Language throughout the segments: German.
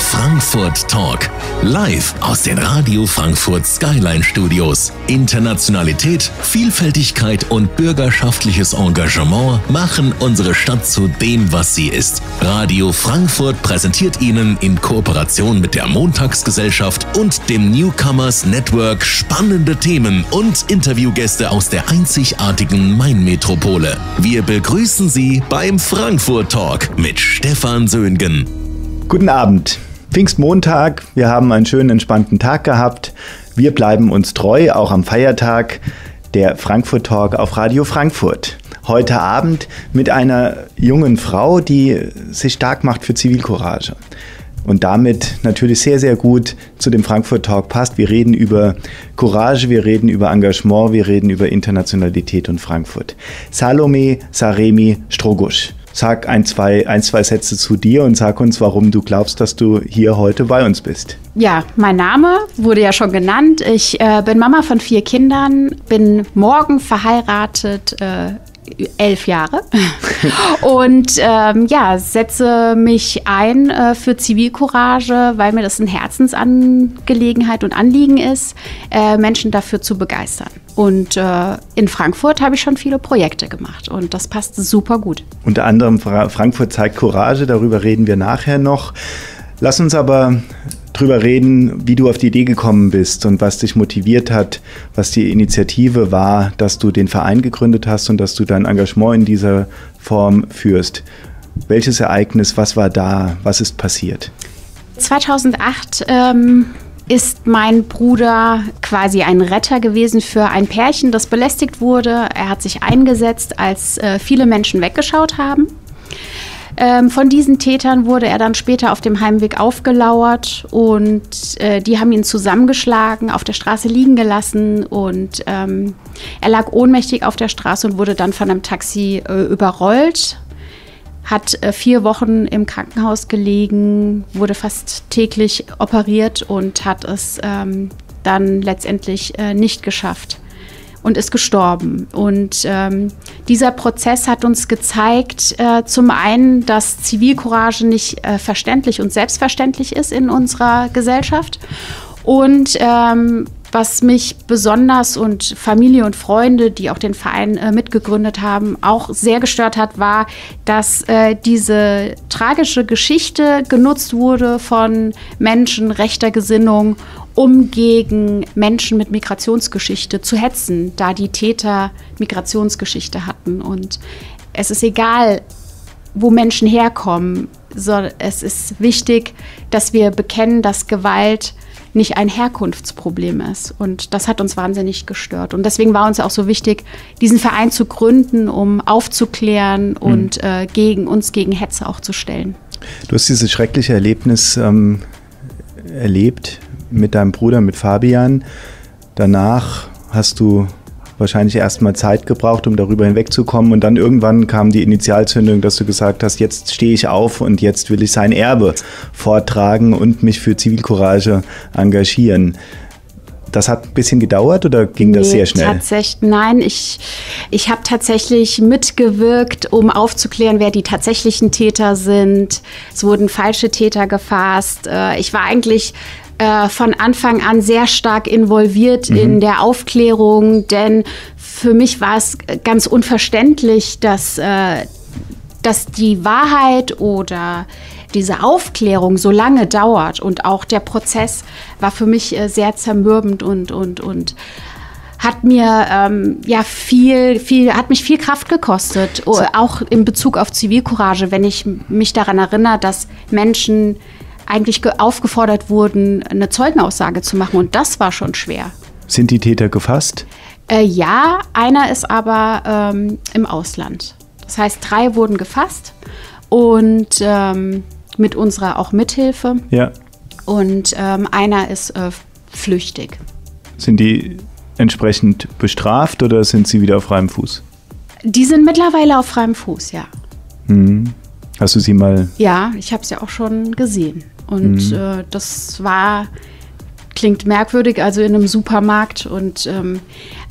Frankfurt Talk. Live aus den Radio Frankfurt Skyline Studios. Internationalität, Vielfältigkeit und bürgerschaftliches Engagement machen unsere Stadt zu dem, was sie ist. Radio Frankfurt präsentiert Ihnen in Kooperation mit der Montagsgesellschaft und dem Newcomers Network spannende Themen und Interviewgäste aus der einzigartigen Mainmetropole. Wir begrüßen Sie beim Frankfurt Talk mit Stefan Söhngen. Guten Abend. Pfingstmontag, wir haben einen schönen, entspannten Tag gehabt. Wir bleiben uns treu, auch am Feiertag, der Frankfurt Talk auf Radio Frankfurt. Heute Abend mit einer jungen Frau, die sich stark macht für Zivilcourage und damit natürlich sehr, sehr gut zu dem Frankfurt Talk passt. Wir reden über Courage, wir reden über Engagement, wir reden über Internationalität und Frankfurt. Salome Saremi-Strogusch. Sag ein, zwei Sätze zu dir und sag uns, warum du glaubst, dass du hier heute bei uns bist. Ja, mein Name wurde ja schon genannt. Ich bin Mama von 4 Kindern, bin morgen verheiratet, 11 Jahre und setze mich ein für Zivilcourage, weil mir das eine Herzensangelegenheit und Anliegen ist, Menschen dafür zu begeistern. Und in Frankfurt habe ich schon viele Projekte gemacht und das passt super gut. Unter anderem Frankfurt zeigt Courage, darüber reden wir nachher noch. Lass uns aber drüber reden, wie du auf die Idee gekommen bist und was dich motiviert hat, was die Initiative war, dass du den Verein gegründet hast und dass du dein Engagement in dieser Form führst. Welches Ereignis, was war da, was ist passiert? 2008 ist mein Bruder quasi ein Retter gewesen für ein Pärchen, das belästigt wurde. Er hat sich eingesetzt, als viele Menschen weggeschaut haben. Von diesen Tätern wurde er dann später auf dem Heimweg aufgelauert und die haben ihn zusammengeschlagen, auf der Straße liegen gelassen und er lag ohnmächtig auf der Straße und wurde dann von einem Taxi überrollt, hat 4 Wochen im Krankenhaus gelegen, wurde fast täglich operiert und hat es dann letztendlich nicht geschafft und ist gestorben. Und dieser Prozess hat uns gezeigt, zum einen, dass Zivilcourage nicht verständlich und selbstverständlich ist in unserer Gesellschaft. Und was mich besonders und Familie und Freunde, die auch den Verein mitgegründet haben, auch sehr gestört hat, war, dass diese tragische Geschichte genutzt wurde von Menschen rechter Gesinnung, um gegen Menschen mit Migrationsgeschichte zu hetzen, da die Täter Migrationsgeschichte hatten. Und es ist egal, wo Menschen herkommen, sondern es ist wichtig, dass wir bekennen, dass Gewalt nicht ein Herkunftsproblem ist. Und das hat uns wahnsinnig gestört. Und deswegen war uns auch so wichtig, diesen Verein zu gründen, um aufzuklären und gegen Hetze auch zu stellen. Du hast dieses schreckliche Erlebnis erlebt mit deinem Bruder, mit Fabian. Danach hast du wahrscheinlich erstmal Zeit gebraucht, um darüber hinwegzukommen. Und dann irgendwann kam die Initialzündung, dass du gesagt hast, jetzt stehe ich auf und jetzt will ich sein Erbe vortragen und mich für Zivilcourage engagieren. Das hat ein bisschen gedauert oder ging das sehr schnell? Nein, ich habe tatsächlich mitgewirkt, um aufzuklären, wer die tatsächlichen Täter sind. Es wurden falsche Täter gefasst. Ich war eigentlich von Anfang an sehr stark involviert in der Aufklärung, denn für mich war es ganz unverständlich, dass die Wahrheit oder diese Aufklärung so lange dauert. Und auch der Prozess war für mich sehr zermürbend und hat mir viel Kraft gekostet, auch in Bezug auf Zivilcourage, wenn ich mich daran erinnere, dass Menschen eigentlich aufgefordert wurden, eine Zeugenaussage zu machen. Und das war schon schwer. Sind die Täter gefasst? Ja, einer ist aber im Ausland. Das heißt, 3 wurden gefasst und mit unserer auch Mithilfe. Ja. Und einer ist flüchtig. Sind die entsprechend bestraft oder sind sie wieder auf freiem Fuß? Die sind mittlerweile auf freiem Fuß, ja. Mhm. Hast du sie mal? Ja, ich habe es ja auch schon gesehen. Und das klingt merkwürdig, also in einem Supermarkt. Und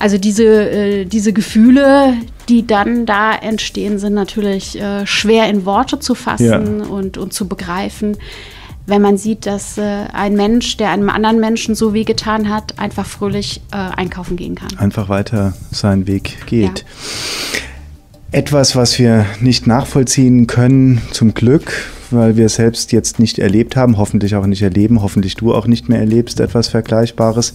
diese Gefühle, die dann da entstehen, sind natürlich schwer in Worte zu fassen und zu begreifen, wenn man sieht, dass ein Mensch, der einem anderen Menschen so wehgetan hat, einfach fröhlich einkaufen gehen kann. Einfach weiter seinen Weg geht. Ja. Etwas, was wir nicht nachvollziehen können, zum Glück, weil wir es selbst jetzt nicht erlebt haben, hoffentlich auch nicht erleben, hoffentlich du auch nicht mehr erlebst, etwas Vergleichbares.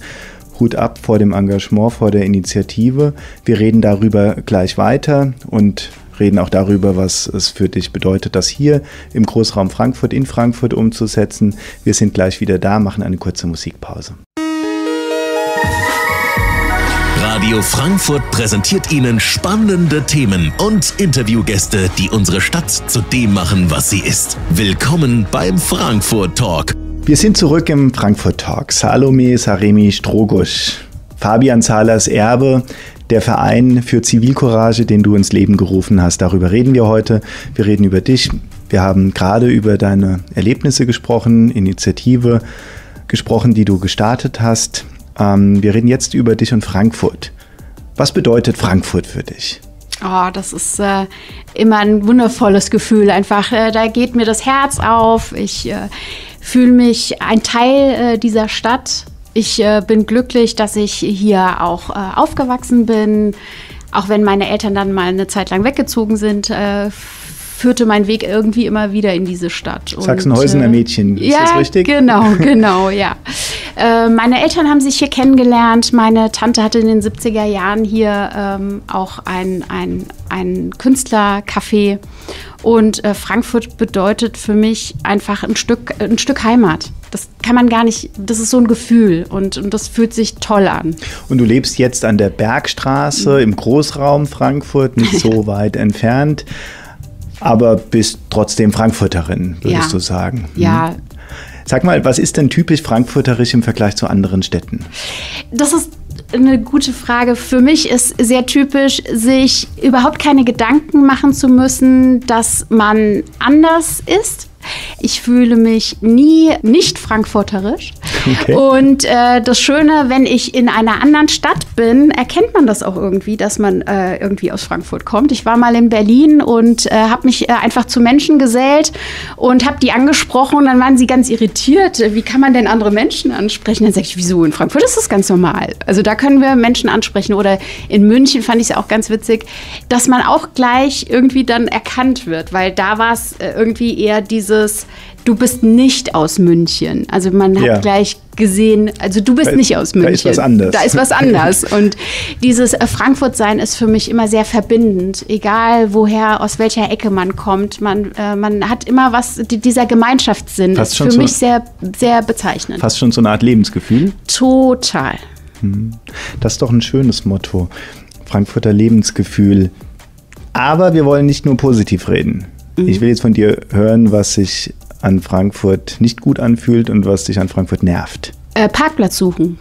Hut ab vor dem Engagement, vor der Initiative. Wir reden darüber gleich weiter und reden auch darüber, was es für dich bedeutet, das hier im Großraum Frankfurt in Frankfurt umzusetzen. Wir sind gleich wieder da, machen eine kurze Musikpause. Radio Frankfurt präsentiert Ihnen spannende Themen und Interviewgäste, die unsere Stadt zu dem machen, was sie ist. Willkommen beim Frankfurt Talk. Wir sind zurück im Frankfurt Talk. Salome Saremi-Strogusch, Fabian Salars Erbe, der Verein für Zivilcourage, den du ins Leben gerufen hast. Darüber reden wir heute. Wir reden über dich. Wir haben gerade über deine Erlebnisse gesprochen, Initiative gesprochen, die du gestartet hast. Wir reden jetzt über dich und Frankfurt. Was bedeutet Frankfurt für dich? Oh, das ist immer ein wundervolles Gefühl. Einfach, da geht mir das Herz auf. Ich fühle mich ein Teil dieser Stadt. Ich bin glücklich, dass ich hier auch aufgewachsen bin. Auch wenn meine Eltern dann mal eine Zeit lang weggezogen sind, führte mein Weg irgendwie immer wieder in diese Stadt. Sachsenhäusener Mädchen, ist das richtig? Genau, ja. Meine Eltern haben sich hier kennengelernt. Meine Tante hatte in den 70er Jahren hier auch ein Künstlercafé. Und Frankfurt bedeutet für mich einfach ein Stück Heimat. Das kann man gar nicht, das ist so ein Gefühl und das fühlt sich toll an. Und du lebst jetzt an der Bergstraße im Großraum Frankfurt, nicht so weit entfernt, aber bist trotzdem Frankfurterin, würdest du sagen. Hm? Ja. Sag mal, was ist denn typisch frankfurterisch im Vergleich zu anderen Städten? Das ist eine gute Frage. Für mich ist sehr typisch, sich überhaupt keine Gedanken machen zu müssen, dass man anders ist. Ich fühle mich nie nicht frankfurterisch. Okay. Und das Schöne, wenn ich in einer anderen Stadt bin, erkennt man das auch irgendwie, dass man irgendwie aus Frankfurt kommt. Ich war mal in Berlin und habe mich einfach zu Menschen gesellt und habe die angesprochen. Und dann waren sie ganz irritiert. Wie kann man denn andere Menschen ansprechen? Dann sage ich, wieso? In Frankfurt ist das ganz normal. Also da können wir Menschen ansprechen. Oder in München fand ich es auch ganz witzig, dass man auch gleich irgendwie dann erkannt wird. Weil da war es irgendwie eher dieses, du bist nicht aus München. Also man hat gleich gesehen, also du bist nicht aus München. Da ist was anders. Und dieses Frankfurt-Sein ist für mich immer sehr verbindend. Egal woher, aus welcher Ecke man kommt. Man hat immer was, dieser Gemeinschaftssinn ist für mich sehr, sehr bezeichnend. Fast schon so eine Art Lebensgefühl? Total. Das ist doch ein schönes Motto. Frankfurter Lebensgefühl. Aber wir wollen nicht nur positiv reden. Ich will jetzt von dir hören, was sich an Frankfurt nicht gut anfühlt und was dich an Frankfurt nervt. Parkplatz suchen.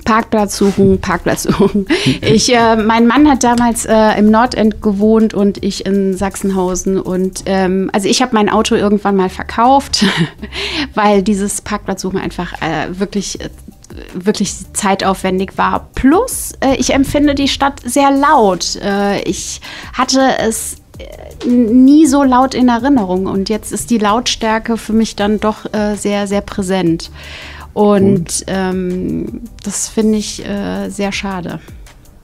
Mein Mann hat damals im Nordend gewohnt und ich in Sachsenhausen. Und also ich habe mein Auto irgendwann mal verkauft, weil dieses Parkplatzsuchen einfach wirklich zeitaufwendig war. Plus, ich empfinde die Stadt sehr laut. Ich hatte es nie so laut in Erinnerung und jetzt ist die Lautstärke für mich dann doch sehr, sehr präsent und das finde ich sehr schade.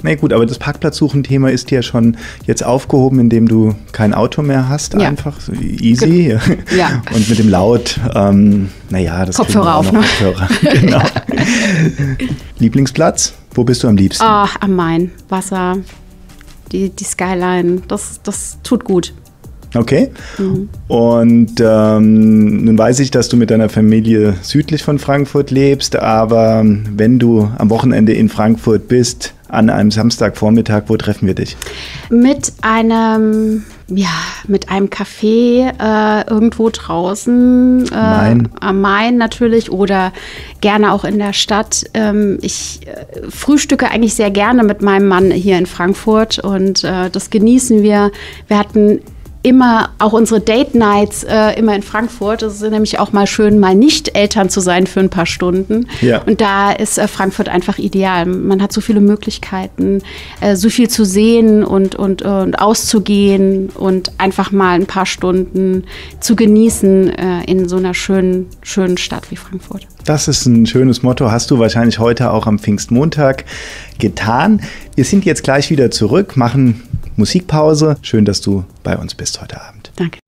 Na gut, aber das Parkplatzsuchen-Thema ist ja schon jetzt aufgehoben, indem du kein Auto mehr hast, einfach so easy und mit dem Laut, das Kopfhörer auf, ne? Genau. Lieblingsplatz, wo bist du am liebsten? Am Main, Wasser. Die Skyline, das tut gut. Okay. Und nun weiß ich, dass du mit deiner Familie südlich von Frankfurt lebst, aber wenn du am Wochenende in Frankfurt bist, an einem Samstagvormittag, wo treffen wir dich? Mit einem Café irgendwo draußen. Am Main natürlich oder gerne auch in der Stadt. Ich frühstücke eigentlich sehr gerne mit meinem Mann hier in Frankfurt und das genießen wir. Wir hatten immer, auch unsere Date-Nights immer in Frankfurt. Es ist nämlich auch mal schön, mal nicht Eltern zu sein für ein paar Stunden. Ja. Und da ist Frankfurt einfach ideal. Man hat so viele Möglichkeiten, so viel zu sehen und auszugehen und einfach mal ein paar Stunden zu genießen in so einer schönen Stadt wie Frankfurt. Das ist ein schönes Motto. Hast du wahrscheinlich heute auch am Pfingstmontag getan. Wir sind jetzt gleich wieder zurück, machen Musikpause. Schön, dass du bei uns bist heute Abend. Danke.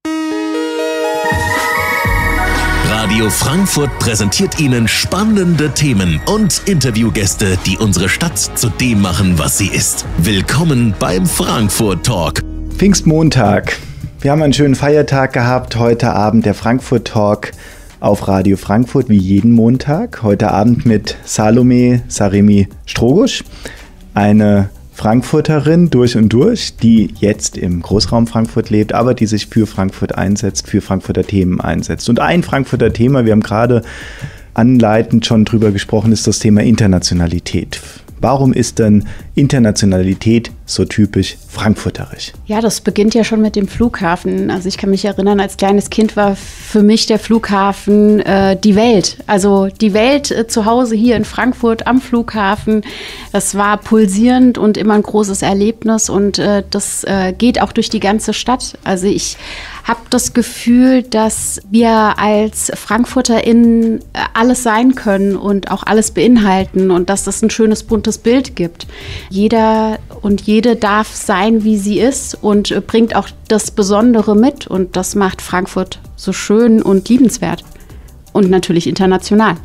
Radio Frankfurt präsentiert Ihnen spannende Themen und Interviewgäste, die unsere Stadt zu dem machen, was sie ist. Willkommen beim Frankfurt Talk. Pfingstmontag. Wir haben einen schönen Feiertag gehabt. Heute Abend der Frankfurt Talk auf Radio Frankfurt wie jeden Montag. Heute Abend mit Salome Saremi-Strogusch, eine Frankfurterin durch und durch, die jetzt im Großraum Frankfurt lebt, aber die sich für Frankfurt einsetzt, für Frankfurter Themen einsetzt. Und ein Frankfurter Thema, wir haben gerade anleitend schon drüber gesprochen, ist das Thema Internationalität. Warum ist denn Internationalität so typisch frankfurterisch? Ja, das beginnt ja schon mit dem Flughafen. Also ich kann mich erinnern, als kleines Kind war für mich der Flughafen die Welt. Also die Welt zu Hause hier in Frankfurt am Flughafen. Das war pulsierend und immer ein großes Erlebnis. Und das geht auch durch die ganze Stadt. Also ich habe das Gefühl, dass wir als FrankfurterInnen alles sein können und auch alles beinhalten und dass das ein schönes, buntes Bild gibt. Jeder und jede darf sein, wie sie ist und bringt auch das Besondere mit und das macht Frankfurt so schön und liebenswert und natürlich international.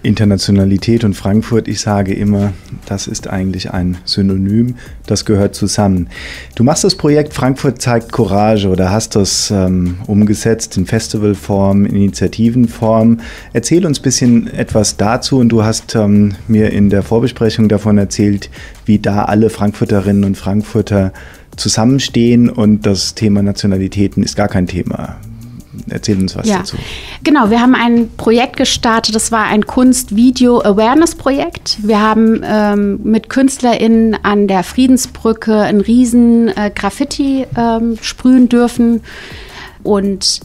Internationalität und Frankfurt, ich sage immer, das ist eigentlich ein Synonym, das gehört zusammen. Du machst das Projekt Frankfurt zeigt Courage oder hast das umgesetzt in Festivalform, Initiativenform. Erzähl uns ein bisschen etwas dazu und du hast mir in der Vorbesprechung davon erzählt, wie da alle Frankfurterinnen und Frankfurter zusammenstehen und das Thema Nationalitäten ist gar kein Thema. Erzähl uns was dazu. Genau, wir haben ein Projekt gestartet, das war ein Kunst-Video-Awareness-Projekt. Wir haben mit KünstlerInnen an der Friedensbrücke ein riesen Graffiti sprühen dürfen. Und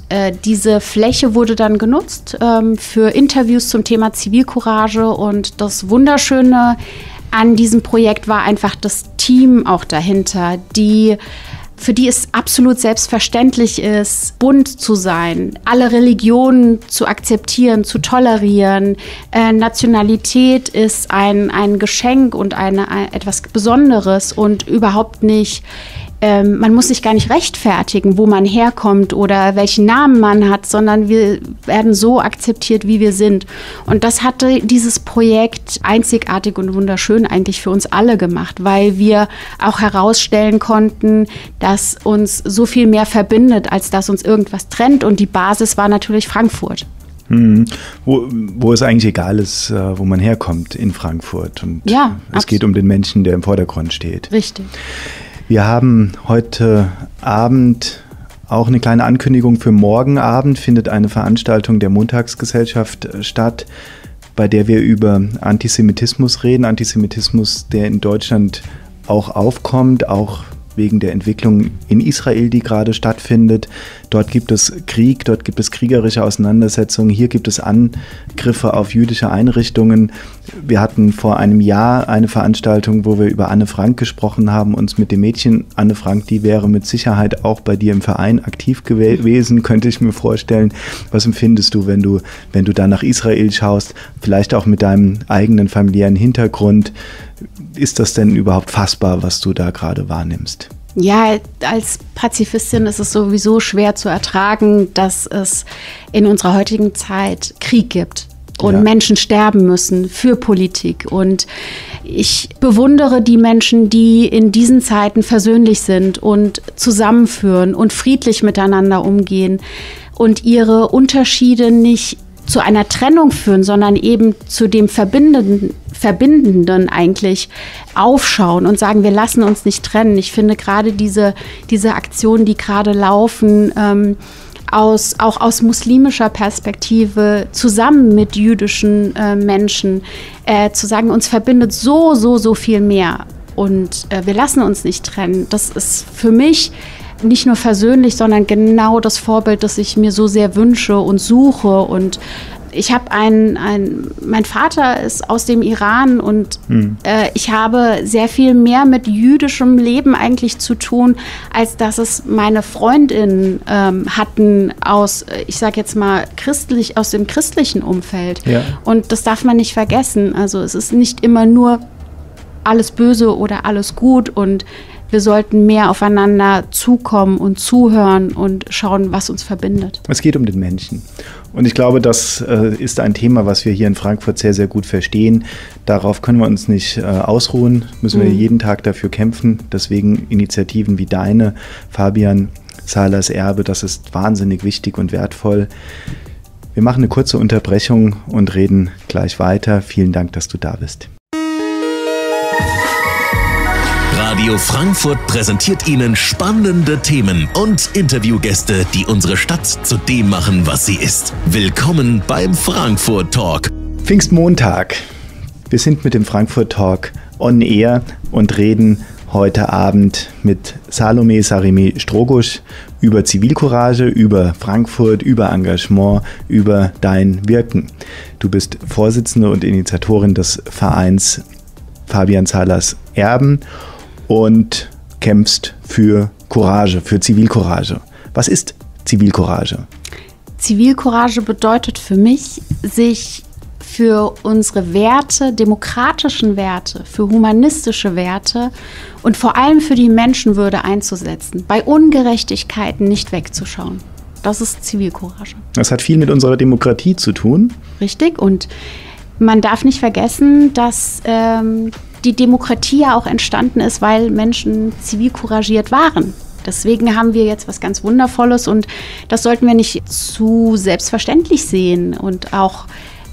diese Fläche wurde dann genutzt für Interviews zum Thema Zivilcourage. Und das Wunderschöne an diesem Projekt war einfach das Team auch dahinter, die... für die es absolut selbstverständlich ist, bunt zu sein, alle Religionen zu akzeptieren, zu tolerieren. Nationalität ist ein Geschenk und etwas Besonderes und überhaupt nicht, man muss sich gar nicht rechtfertigen, wo man herkommt oder welchen Namen man hat, sondern wir werden so akzeptiert, wie wir sind. Und das hatte dieses Projekt einzigartig und wunderschön eigentlich für uns alle gemacht, weil wir auch herausstellen konnten, dass uns so viel mehr verbindet, als dass uns irgendwas trennt. Und die Basis war natürlich Frankfurt. Mhm. Wo es eigentlich egal ist, wo man herkommt in Frankfurt. Und ja, es geht um den Menschen, der im Vordergrund steht. Richtig. Wir haben heute Abend auch eine kleine Ankündigung für morgen Abend. Findet eine Veranstaltung der Montagsgesellschaft statt, bei der wir über Antisemitismus reden. Antisemitismus, der in Deutschland auch aufkommt, auch wegen der Entwicklung in Israel, die gerade stattfindet. Dort gibt es Krieg, dort gibt es kriegerische Auseinandersetzungen, hier gibt es Angriffe auf jüdische Einrichtungen. Wir hatten vor einem Jahr eine Veranstaltung, wo wir über Anne Frank gesprochen haben, uns mit dem Mädchen Anne Frank, die wäre mit Sicherheit auch bei dir im Verein aktiv gewesen, könnte ich mir vorstellen. Was empfindest du, wenn du da nach Israel schaust, vielleicht auch mit deinem eigenen familiären Hintergrund? Ist das denn überhaupt fassbar, was du da gerade wahrnimmst? Ja, als Pazifistin ist es sowieso schwer zu ertragen, dass es in unserer heutigen Zeit Krieg gibt und Menschen sterben müssen für Politik. Und ich bewundere die Menschen, die in diesen Zeiten versöhnlich sind und zusammenführen und friedlich miteinander umgehen und ihre Unterschiede nicht zu einer Trennung führen, sondern eben zu dem Verbindenden eigentlich aufschauen und sagen, wir lassen uns nicht trennen. Ich finde gerade diese Aktionen, die gerade laufen, auch aus muslimischer Perspektive zusammen mit jüdischen Menschen, zu sagen, uns verbindet so viel mehr und wir lassen uns nicht trennen. Das ist für mich nicht nur versöhnlich, sondern genau das Vorbild, das ich mir so sehr wünsche und suche. Und ich habe mein Vater ist aus dem Iran und ich habe sehr viel mehr mit jüdischem Leben eigentlich zu tun, als dass es meine Freundinnen hatten aus, ich sag jetzt mal, aus dem christlichen Umfeld. Ja. Und das darf man nicht vergessen. Also es ist nicht immer nur alles böse oder alles gut und wir sollten mehr aufeinander zukommen und zuhören und schauen, was uns verbindet. Es geht um den Menschen. Und ich glaube, das ist ein Thema, was wir hier in Frankfurt sehr, sehr gut verstehen. Darauf können wir uns nicht ausruhen, müssen wir jeden Tag dafür kämpfen. Deswegen Initiativen wie deine, Fabian Salars Erbe, das ist wahnsinnig wichtig und wertvoll. Wir machen eine kurze Unterbrechung und reden gleich weiter. Vielen Dank, dass du da bist. Radio Frankfurt präsentiert Ihnen spannende Themen und Interviewgäste, die unsere Stadt zu dem machen, was sie ist. Willkommen beim Frankfurt Talk. Pfingstmontag. Wir sind mit dem Frankfurt Talk on air und reden heute Abend mit Salome Saremi-Strogusch über Zivilcourage, über Frankfurt, über Engagement, über dein Wirken. Du bist Vorsitzende und Initiatorin des Vereins Fabian Salars Erbe und kämpfst für Courage, für Zivilcourage. Was ist Zivilcourage? Zivilcourage bedeutet für mich, sich für unsere Werte, demokratischen Werte, für humanistische Werte und vor allem für die Menschenwürde einzusetzen, bei Ungerechtigkeiten nicht wegzuschauen. Das ist Zivilcourage. Das hat viel mit unserer Demokratie zu tun. Richtig, und man darf nicht vergessen, dass die Demokratie ja auch entstanden ist, weil Menschen zivilcouragiert waren. Deswegen haben wir jetzt was ganz Wundervolles und das sollten wir nicht zu selbstverständlich sehen und auch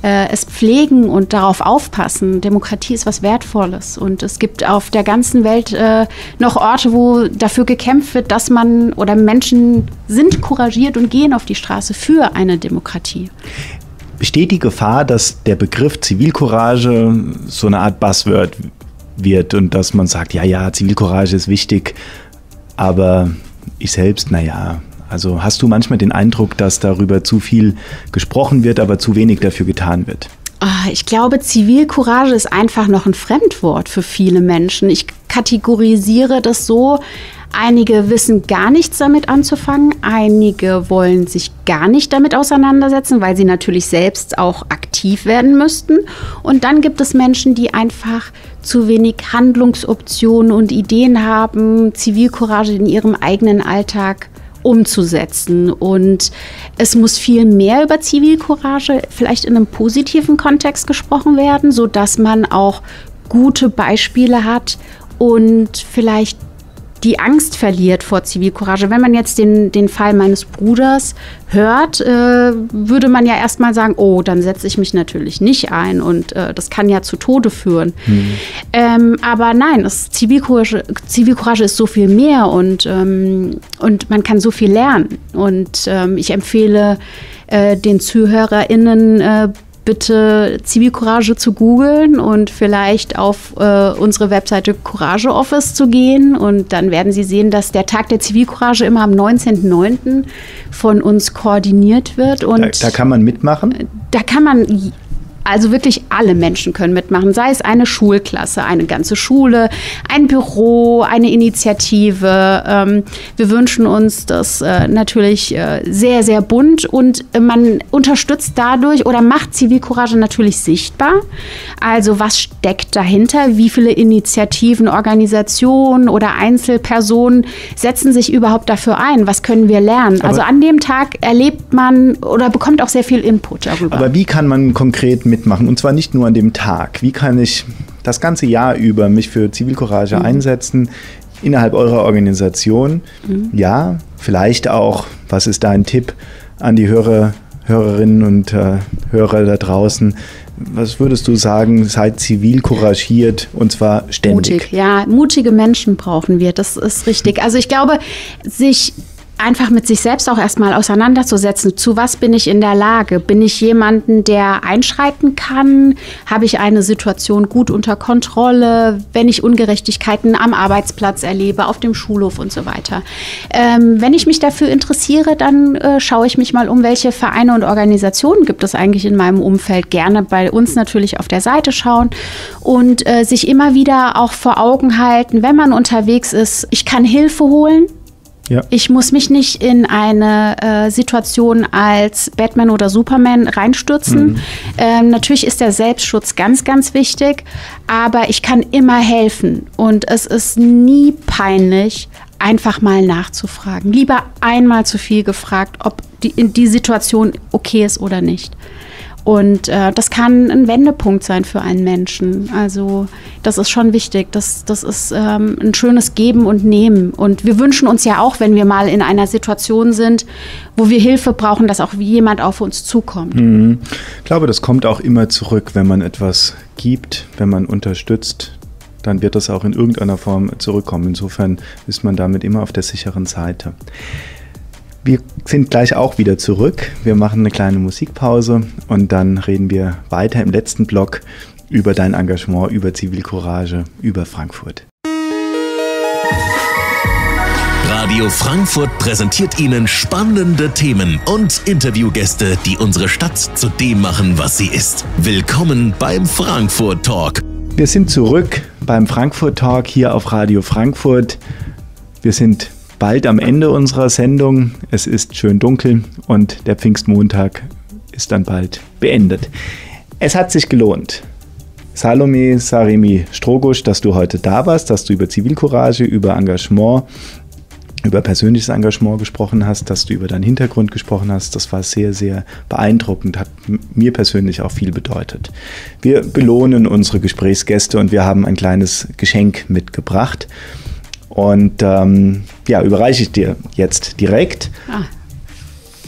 es pflegen und darauf aufpassen. Demokratie ist was Wertvolles und es gibt auf der ganzen Welt noch Orte, wo dafür gekämpft wird, dass man oder Menschen sind couragiert und gehen auf die Straße für eine Demokratie. Besteht die Gefahr, dass der Begriff Zivilcourage so eine Art Buzzword wird und dass man sagt, ja, ja, Zivilcourage ist wichtig, aber ich selbst, naja, also hast du manchmal den Eindruck, dass darüber zu viel gesprochen wird, aber zu wenig dafür getan wird? Ich glaube, Zivilcourage ist einfach noch ein Fremdwort für viele Menschen. Ich kategorisiere das so, einige wissen gar nichts damit anzufangen, einige wollen sich gar nicht damit auseinandersetzen, weil sie natürlich selbst auch aktiv werden müssten. Und dann gibt es Menschen, die einfach zu wenig Handlungsoptionen und Ideen haben, Zivilcourage in ihrem eigenen Alltag umzusetzen. Und es muss viel mehr über Zivilcourage vielleicht in einem positiven Kontext gesprochen werden, sodass man auch gute Beispiele hat und vielleicht die Angst verliert vor Zivilcourage. Wenn man jetzt den Fall meines Bruders hört, würde man ja erstmal sagen, oh, dann setze ich mich natürlich nicht ein und das kann ja zu Tode führen. Aber nein, Zivilcourage ist so viel mehr und man kann so viel lernen. Und ich empfehle den ZuhörerInnen, bitte Zivilcourage zu googeln und vielleicht auf unsere Webseite Courage Office zu gehen. Und dann werden Sie sehen, dass der Tag der Zivilcourage immer am 19.09. von uns koordiniert wird. Und da kann man mitmachen? Da kann man, also wirklich alle Menschen können mitmachen, sei es eine Schulklasse, eine ganze Schule, ein Büro, eine Initiative. Wir wünschen uns das natürlich sehr, sehr bunt und man unterstützt dadurch oder macht Zivilcourage natürlich sichtbar. Also was steckt dahinter? Wie viele Initiativen, Organisationen oder Einzelpersonen setzen sich überhaupt dafür ein? Was können wir lernen? Also an dem Tag erlebt man oder bekommt auch sehr viel Input darüber. Aber wie kann man konkret mitmachen? Und zwar nicht nur an dem Tag. Wie kann ich das ganze Jahr über mich für Zivilcourage einsetzen innerhalb eurer Organisation? Ja, vielleicht auch, was ist dein Tipp an die Hörerinnen und Hörer da draußen? Was würdest du sagen, seid zivilcouragiert und zwar ständig? Mutig, ja, mutige Menschen brauchen wir, das ist richtig. Also ich glaube, sich einfach mit sich selbst auch erstmal auseinanderzusetzen. Zu was bin ich in der Lage? Bin ich jemanden, der einschreiten kann? Habe ich eine Situation gut unter Kontrolle, wenn ich Ungerechtigkeiten am Arbeitsplatz erlebe, auf dem Schulhof und so weiter? Wenn ich mich dafür interessiere, dann schaue ich mich mal um, welche Vereine und Organisationen gibt es eigentlich in meinem Umfeld. Gerne bei uns natürlich auf der Seite schauen und sich immer wieder auch vor Augen halten, wenn man unterwegs ist, ich kann Hilfe holen. Ja. Ich muss mich nicht in eine Situation als Batman oder Superman reinstürzen. Mhm. Natürlich ist der Selbstschutz ganz, ganz wichtig, aber ich kann immer helfen und es ist nie peinlich, einfach mal nachzufragen. Lieber einmal zu viel gefragt, ob die Situation okay ist oder nicht. Und das kann ein Wendepunkt sein für einen Menschen. Also das ist schon wichtig. Das ist ein schönes Geben und Nehmen. Und wir wünschen uns ja auch, wenn wir mal in einer Situation sind, wo wir Hilfe brauchen, dass auch jemand auf uns zukommt. Mhm. Ich glaube, das kommt auch immer zurück, wenn man etwas gibt, wenn man unterstützt, dann wird das auch in irgendeiner Form zurückkommen. Insofern ist man damit immer auf der sicheren Seite. Wir sind gleich auch wieder zurück. Wir machen eine kleine Musikpause und dann reden wir weiter im letzten Block über dein Engagement, über Zivilcourage, über Frankfurt. Radio Frankfurt präsentiert Ihnen spannende Themen und Interviewgäste, die unsere Stadt zu dem machen, was sie ist. Willkommen beim Frankfurt Talk. Wir sind zurück beim Frankfurt Talk hier auf Radio Frankfurt. Wir sind bald am Ende unserer Sendung. Es ist schön dunkel und der Pfingstmontag ist dann bald beendet. Es hat sich gelohnt. Salome Saremi-Strogusch, dass du heute da warst, dass du über Zivilcourage, über Engagement, über persönliches Engagement gesprochen hast, dass du über deinen Hintergrund gesprochen hast. Das war sehr, sehr beeindruckend, hat mir persönlich auch viel bedeutet. Wir belohnen unsere Gesprächsgäste und wir haben ein kleines Geschenk mitgebracht. Und ja, überreiche ich dir jetzt direkt. Ah,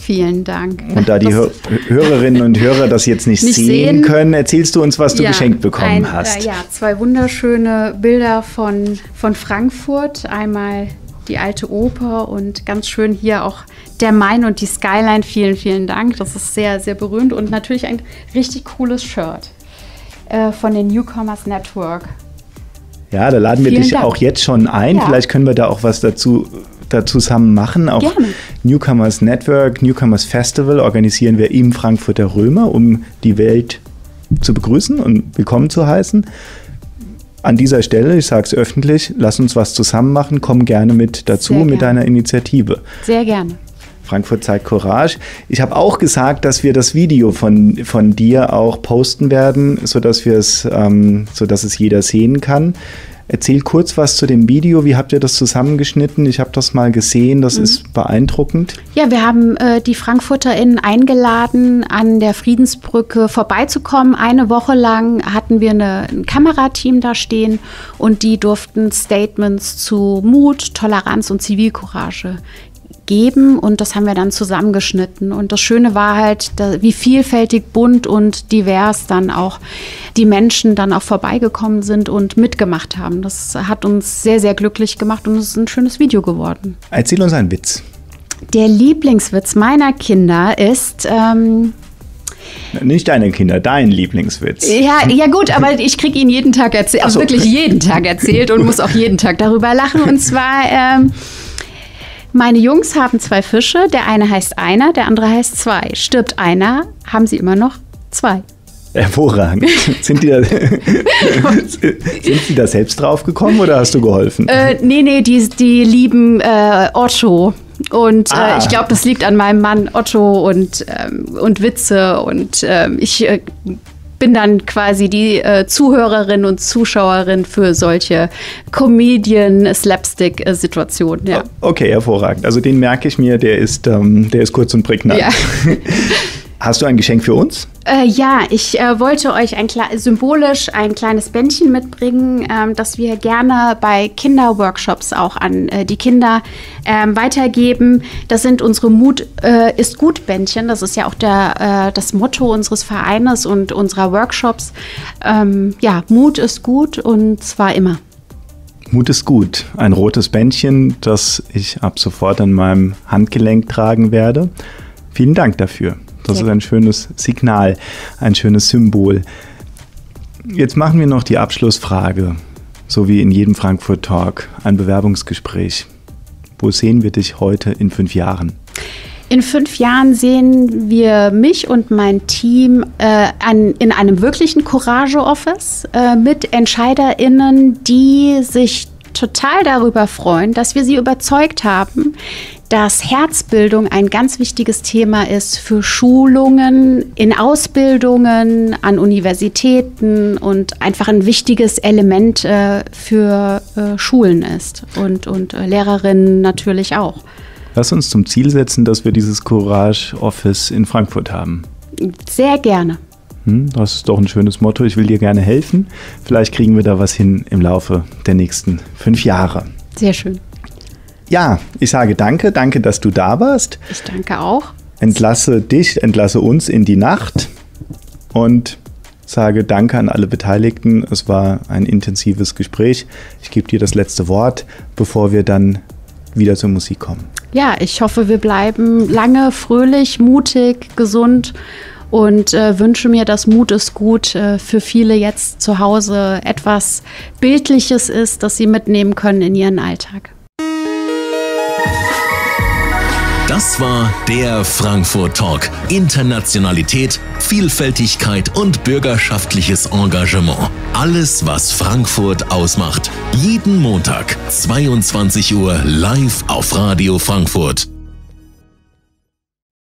vielen Dank. Und da die Hörerinnen und Hörer das jetzt nicht sehen können, erzählst du uns, was du geschenkt bekommen hast. Ja, zwei wunderschöne Bilder von Frankfurt. Einmal die alte Oper und ganz schön hier auch der Main und die Skyline. Vielen, vielen Dank. Das ist sehr, sehr berühmt. Und natürlich ein richtig cooles Shirt von den Newcomers Network. Ja, da laden wir dich auch jetzt schon ein. Ja. Vielleicht können wir da auch was dazu zusammen machen. Auch gerne. Newcomers Network, Newcomers Festival organisieren wir im Frankfurter Römer, um die Welt zu begrüßen und willkommen zu heißen. An dieser Stelle, ich sage es öffentlich, lass uns was zusammen machen. Komm gerne mit dazu, mit deiner Initiative. Sehr gerne. Frankfurt zeigt Courage. Ich habe auch gesagt, dass wir das Video von dir auch posten werden, sodass es jeder sehen kann. Erzähl kurz was zu dem Video. Wie habt ihr das zusammengeschnitten? Ich habe das mal gesehen. Das ist beeindruckend. Ja, wir haben die FrankfurterInnen eingeladen, an der Friedensbrücke vorbeizukommen. Eine Woche lang hatten wir ein Kamerateam da stehen und die durften Statements zu Mut, Toleranz und Zivilcourage geben und das haben wir dann zusammengeschnitten. Und das Schöne war halt, wie vielfältig, bunt und divers dann auch die Menschen dann auch vorbeigekommen sind und mitgemacht haben. Das hat uns sehr, sehr glücklich gemacht und es ist ein schönes Video geworden. Erzähl uns einen Witz. Der Lieblingswitz meiner Kinder ist... Nicht deine Kinder, dein Lieblingswitz. Ja gut, aber ich kriege ihn jeden Tag erzählt, also wirklich jeden Tag erzählt und muss auch jeden Tag darüber lachen. Und zwar... meine Jungs haben zwei Fische, der eine heißt einer, der andere heißt zwei. Stirbt einer, haben sie immer noch zwei. Hervorragend. Sind die da selbst drauf gekommen oder hast du geholfen? Nee, die lieben Otto. Und ich glaube, das liegt an meinem Mann Otto und Witze. Und ich bin dann quasi die Zuhörerin und Zuschauerin für solche Comedian-Slapstick-Situationen. Ja. Okay, hervorragend. Also den merke ich mir, der ist kurz und prägnant. Ja. Hast du ein Geschenk für uns? Ja, ich wollte euch symbolisch ein kleines Bändchen mitbringen, das wir gerne bei Kinderworkshops auch an die Kinder weitergeben. Das sind unsere Mut ist gut Bändchen. Das ist ja auch das Motto unseres Vereines und unserer Workshops. Ja, Mut ist gut und zwar immer. Mut ist gut. Ein rotes Bändchen, das ich ab sofort an meinem Handgelenk tragen werde. Vielen Dank dafür. Das ist ein schönes Signal, ein schönes Symbol. Jetzt machen wir noch die Abschlussfrage, so wie in jedem Frankfurt Talk, ein Bewerbungsgespräch. Wo sehen wir dich heute in 5 Jahren? In 5 Jahren sehen wir mich und mein Team in einem wirklichen Courage Office mit EntscheiderInnen, die sich total darüber freuen, dass wir sie überzeugt haben, dass Herzbildung ein ganz wichtiges Thema ist für Schulungen, in Ausbildungen, an Universitäten und einfach ein wichtiges Element für Schulen ist und Lehrerinnen natürlich auch. Lass uns zum Ziel setzen, dass wir dieses Courage Office in Frankfurt haben. Sehr gerne. Das ist doch ein schönes Motto. Ich will dir gerne helfen. Vielleicht kriegen wir da was hin im Laufe der nächsten 5 Jahre. Sehr schön. Ja, ich sage danke. Danke, dass du da warst. Ich danke auch. Entlasse dich, entlasse uns in die Nacht und sage danke an alle Beteiligten. Es war ein intensives Gespräch. Ich gebe dir das letzte Wort, bevor wir dann wieder zur Musik kommen. Ja, ich hoffe, wir bleiben lange fröhlich, mutig, gesund und wünsche mir, dass Mut ist gut für viele jetzt zu Hause etwas Bildliches ist, das sie mitnehmen können in ihren Alltag. Das war der Frankfurt Talk. Internationalität, Vielfältigkeit und bürgerschaftliches Engagement. Alles, was Frankfurt ausmacht. Jeden Montag, 22 Uhr live auf Radio Frankfurt.